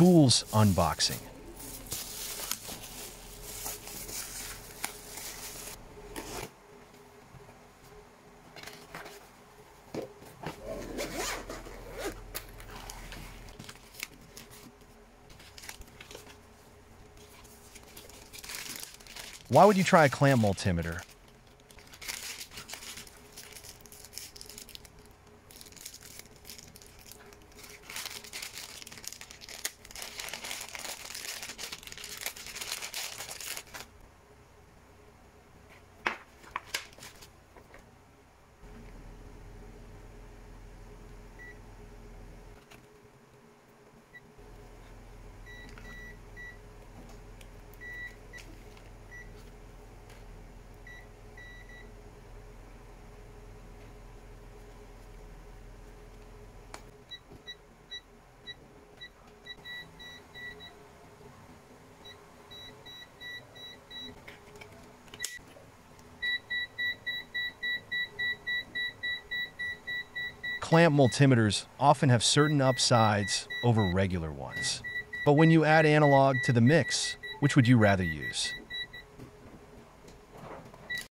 tools unboxing. Why would you try a clamp multimeter? Clamp multimeters often have certain upsides over regular ones. But when you add analog to the mix, which would you rather use?